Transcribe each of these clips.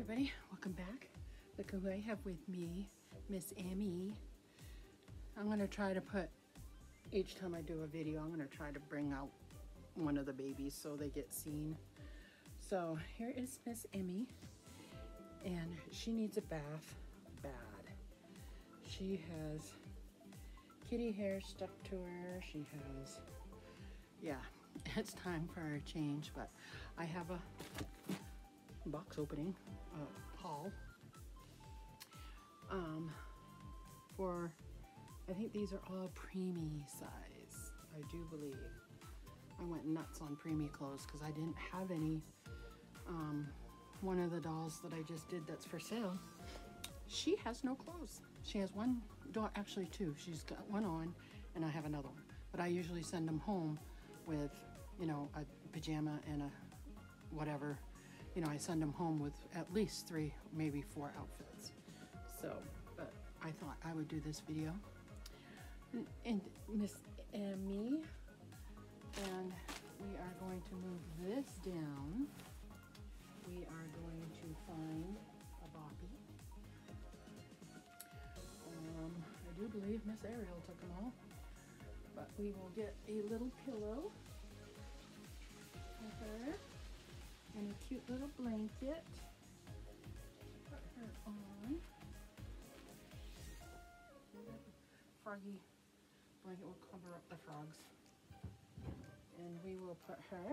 everybody, welcome back. Look who I have with me, Miss Emmy. I'm going to try to put, each time I do a video, I'm going to try to bring out one of the babies so they get seen. So here is Miss Emmy, and she needs a bath bad. She has kitty hair stuck to her. She has, yeah, it's time for a change, but I have a box opening haul for, I think these are all preemie size, I do believe. I went nuts on preemie clothes because I didn't have any. One of the dolls that I just did that's for sale, she has no clothes. She has one doll, actually two. She's got one on and I have another one, but I usually send them home with, you know, a pajama and a whatever. You know, I send them home with at least three, maybe four outfits. So, but I thought I would do this video. And Miss Emmy, and we are going to move this down. We are going to find a boppy. I do believe Miss Ariel took them all, but we will get a little pillow for her. And a cute little blanket. Put her on. Froggy blanket will cover up the frogs. And we will put her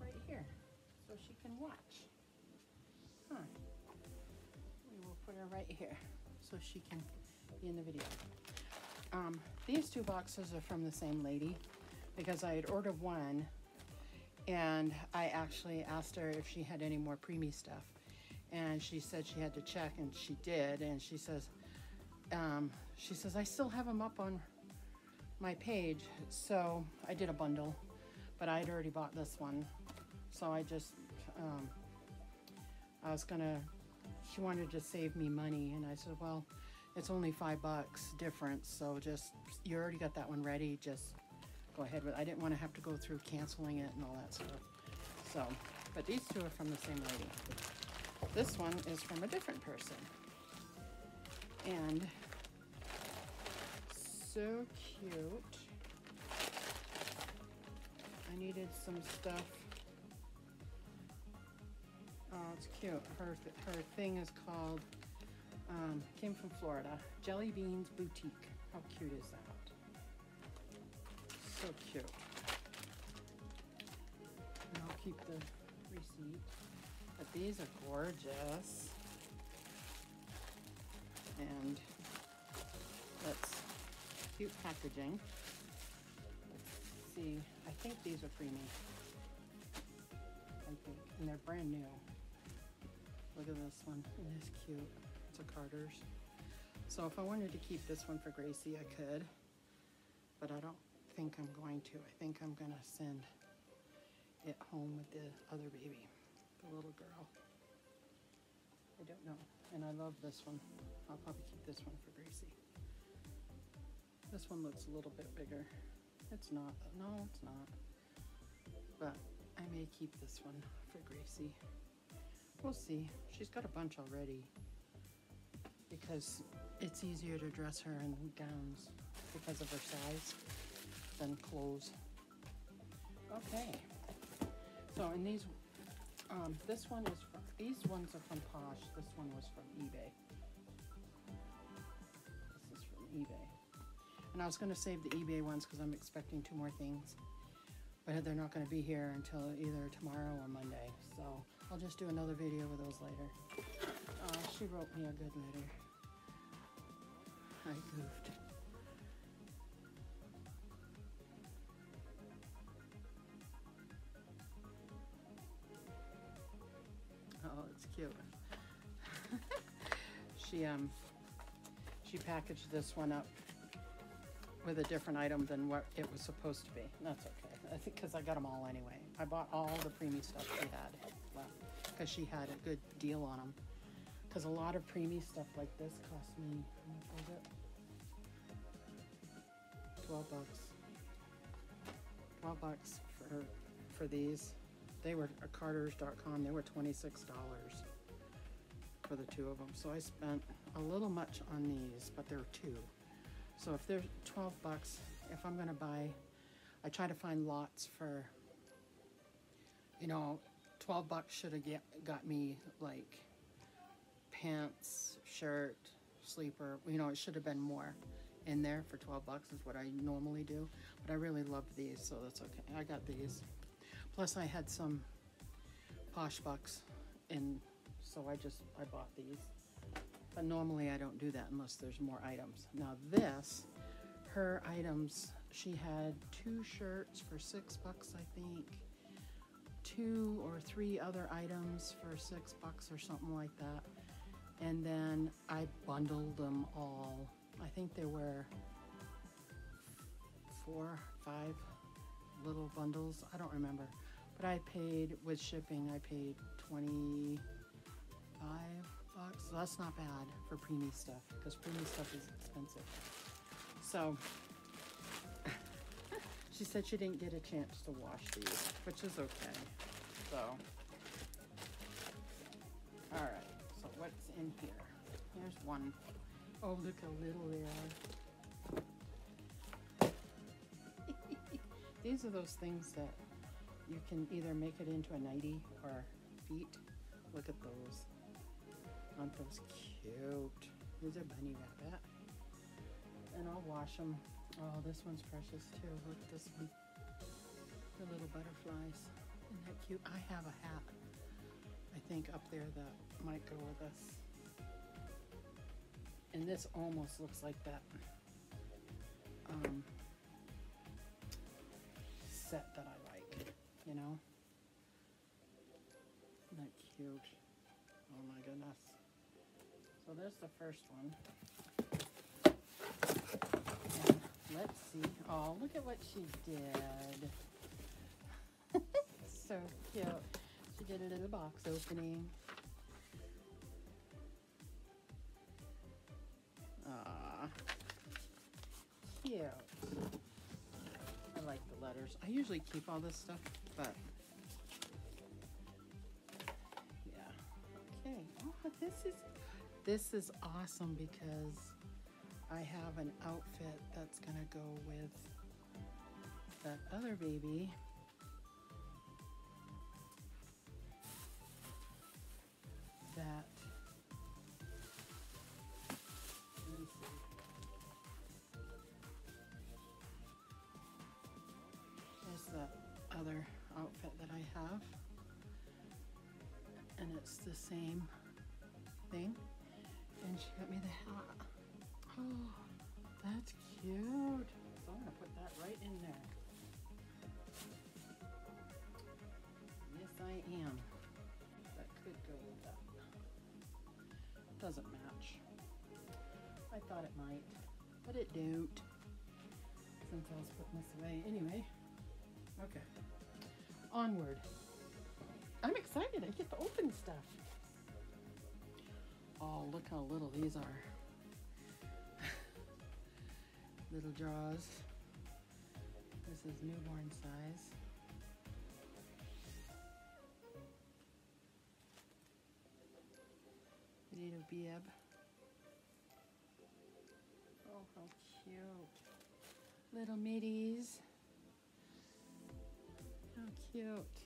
right here so she can watch. Huh. We will put her right here so she can be in the video. These two boxes are from the same lady because I had ordered one, and I actually asked her if she had any more preemie stuff, and she said she had to check, and she did. And she says I still have them up on my page, so I did a bundle, but I had already bought this one, so I just she wanted to save me money, and I said, well, it's only $5 difference, so just, you already got that one ready, just go ahead with it. I didn't want to have to go through canceling it and all that stuff. So, but these two are from the same lady. This one is from a different person. And so cute. I needed some stuff. Oh, it's cute. Her thing is called, came from Florida, Jelly Beans Boutique. How cute is that? So cute. And I'll keep the receipt. But these are gorgeous. And that's cute packaging. Let's see. I think these are preemie. I think. And they're brand new. Look at this one. It is cute. It's a Carter's. So if I wanted to keep this one for Gracie, I could. But I don't think I'm going to. I think I'm gonna send it home with the other baby, the little girl. I don't know. And I love this one. I'll probably keep this one for Gracie. This one looks a little bit bigger. It's not. No, it's not. But I may keep this one for Gracie. We'll see. She's got a bunch already because it's easier to dress her in gowns because of her size than clothes. Okay, so in these, this one is from, these ones are from Posh. This one was from eBay. This is from eBay. And I was gonna save the eBay ones because I'm expecting two more things, but they're not gonna be here until either tomorrow or Monday. So I'll just do another video with those later. She wrote me a good letter. I goofed. Oh, it's cute. She packaged this one up with a different item than what it was supposed to be. That's okay. I think because I got them all anyway. I bought all the preemie stuff she had left because she had a good deal on them. Because a lot of preemie stuff like this cost me, what was it? $12. $12 for these. They were at Carter's.com. They were $26 for the two of them. So I spent a little much on these, but there are two. So if they're 12 bucks, if I'm gonna buy, I try to find lots for, you know, 12 bucks should have got me like pants, shirt, sleeper, you know, it should have been more in there for 12 bucks is what I normally do, but I really loved these, so that's okay. I got these. Plus I had some Posh bucks in, so I bought these. But normally I don't do that unless there's more items. Now this, her items, she had two shirts for $6, I think. Two or three other items for $6 or something like that. And then I bundled them all. I think there were five little bundles. I don't remember. But I paid, with shipping, I paid $25. So that's not bad for preemie stuff, because preemie stuff is expensive. So she said she didn't get a chance to wash these, which is okay. So, all right. So what's in here? Here's one. Oh, look how little they are. These are those things that you can either make it into a nightie or feet. Look at those. Aren't those cute? These are bunny rabbit. And I'll wash them. Oh, this one's precious too. Look at this one. The little butterflies. Isn't that cute? I have a hat, I think, up there that might go with us. And this almost looks like that set that I like, you know? Isn't that cute? Oh my goodness. So there's the first one. And let's see. Oh, look at what she did. So cute. She did a little box opening. Ah, cute. I like the letters. I usually keep all this stuff, but yeah. Okay. Oh, this is awesome because I have an outfit that's gonna go with that other baby. That, let me see. There's the other outfit that I have, and it's the same thing. And she got me the hat. Oh, that's cute. So I'm gonna put that right in there. Yes, I am. That could go with that. Doesn't match. I thought it might, but it don't. Since I was putting this away anyway. Okay. Onward. I'm excited. I get to open stuff. Oh, look how little these are. Little jaws. This is newborn size. Little Bieb. Oh, how cute. Little middies. How cute.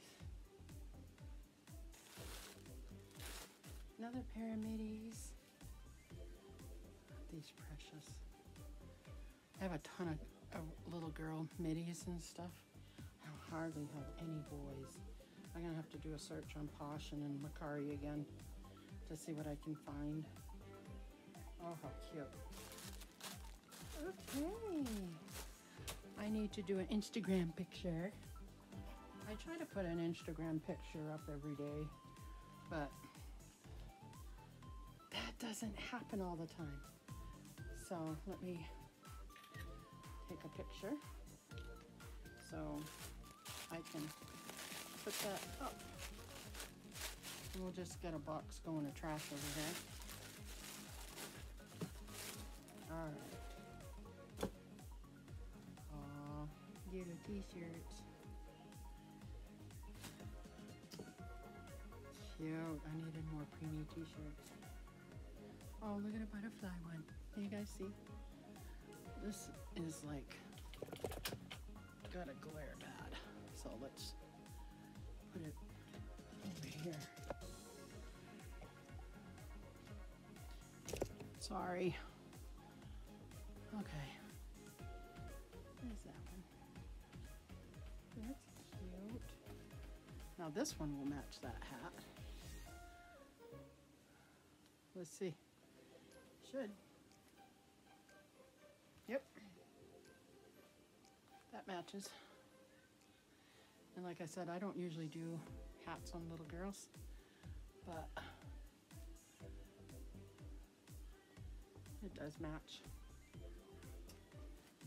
Another pair of middies. Aren't these precious? I have a ton of little girl middies and stuff. I hardly have any boys. I'm gonna have to do a search on Posh and then Macari again to see what I can find. Oh, how cute. Okay. I need to do an Instagram picture. I try to put an Instagram picture up every day, but that doesn't happen all the time. So let me take a picture so I can put that up. We'll just get a box going to trash over here. All right. Aw, little t-shirts. cute. I needed more preemie t-shirts. Oh, look at a butterfly one. Can you guys see? This is like, got a glare bad. So let's put it over here. Sorry. Okay. What is that one? That's cute. Now this one will match that hat. Let's see. Should. Yep. That matches. And like I said, I don't usually do hats on little girls, but it does match.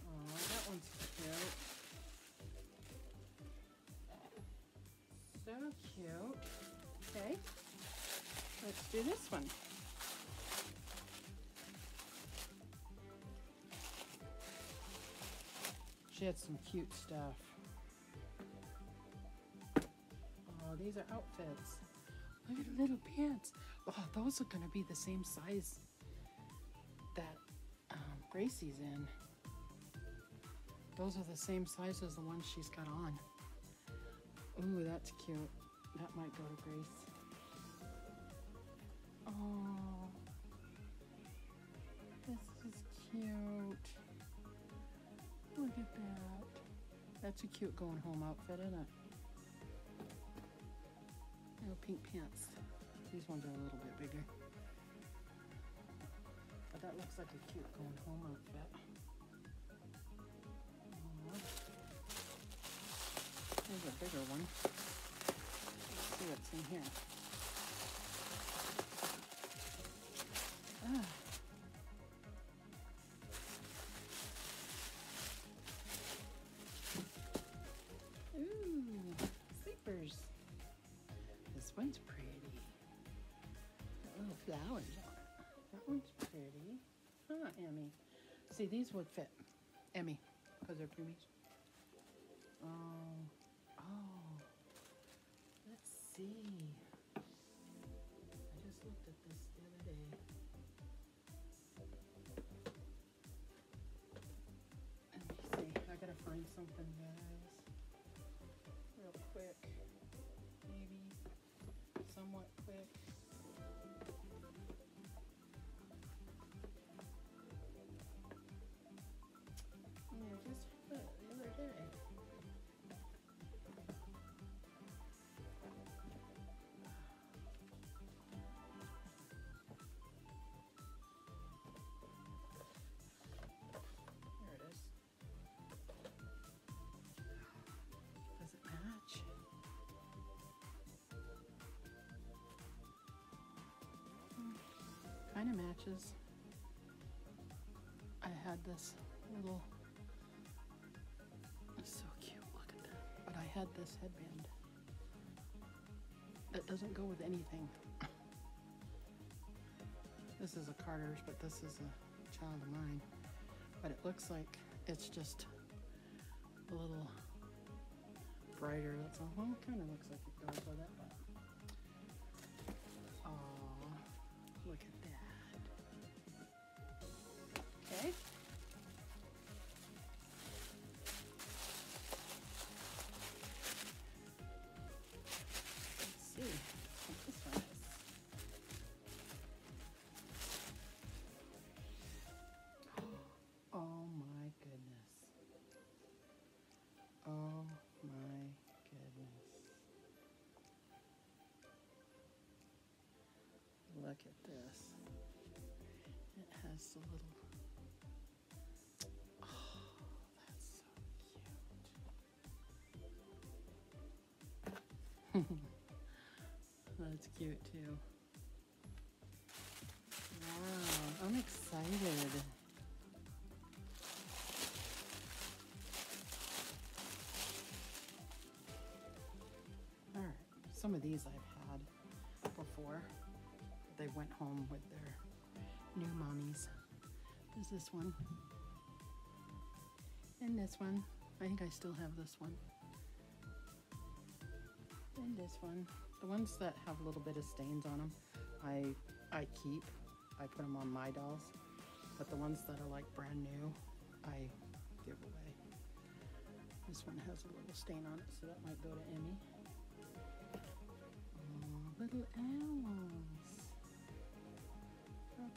Oh, that one's cute. So cute. Okay, let's do this one. She had some cute stuff. Oh, these are outfits. Look at her little pants. Oh, those are gonna be the same size that Gracie's in. Those are the same size as the ones she's got on. Ooh, that's cute. That might go to Grace. Oh, this is cute. Look at that. That's a cute going home outfit, isn't it? Little pink pants. These ones are a little bit bigger. But that looks like a cute going home outfit. Here's a bigger one. Let's see what's in here. Ah. Ooh, sleepers. This one's pretty. Got little flowers on it. That one's pretty. Huh, Emmy. See, these would fit Emmy because they're preemies. Let's see. I just looked at this the other day. Let me see. I gotta find something, guys. Real quick. Maybe somewhat quick. Yeah, just the other day. Kind of matches. I had this little, it's so cute, look at that. But I had this headband that doesn't go with anything. This is a Carter's, but this is a child of mine. But it looks like it's just a little brighter. That's all. Well, it kind of looks like it goes with it, but. Look at that. Okay. Let's see what this one is. Oh my goodness. Oh my goodness. Look at this. It has the little, oh, that's so cute. That's cute too. Wow, I'm excited. All right, some of these I've had before. They went home with their new mommies. There's this one. And this one. I think I still have this one. And this one. The ones that have a little bit of stains on them, I keep. I put them on my dolls. But the ones that are like brand new, I give away. This one has a little stain on it, so that might go to Emmy. Oh, little owls. How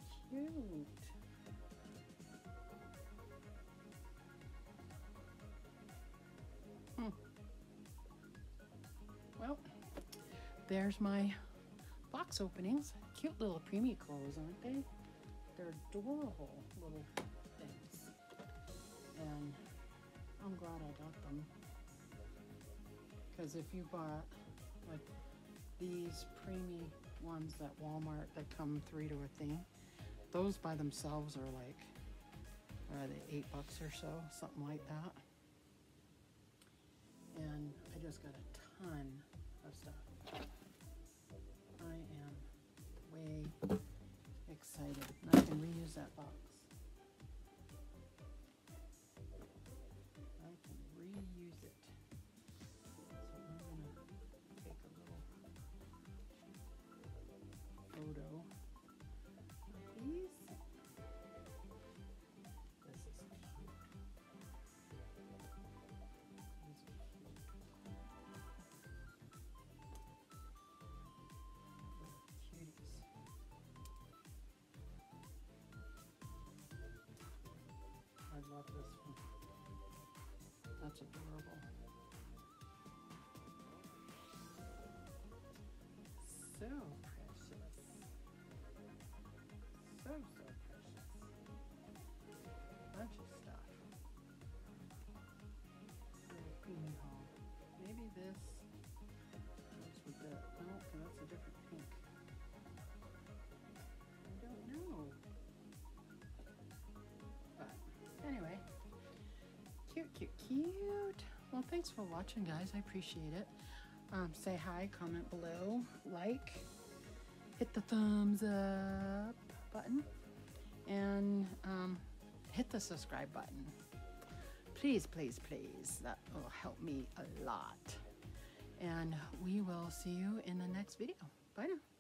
cute. Well, there's my box openings. Cute little premicolors, aren't they? They're adorable little things. And I'm glad I got them. Because if you bought like these preemie ones at Walmart that come 3 to a thing, those by themselves are like, what are they, $8 or so, something like that. And I just got a ton of stuff. I am way excited. And I can reuse that box. I can reuse it. So I'm going to take a little photo of these. This is cute. These are cute. Little cuties. I love this one. That's adorable. So precious. So, so precious. Bunch of stuff. Little creamy haul. Maybe this goes with that. No, that's a different pink. I don't know. But anyway. Cute, cute, cute. Well, thanks for watching, guys. I appreciate it. Say hi, comment below, like, hit the thumbs up button, and hit the subscribe button. Please, please, please. That will help me a lot. And we will see you in the next video. Bye now.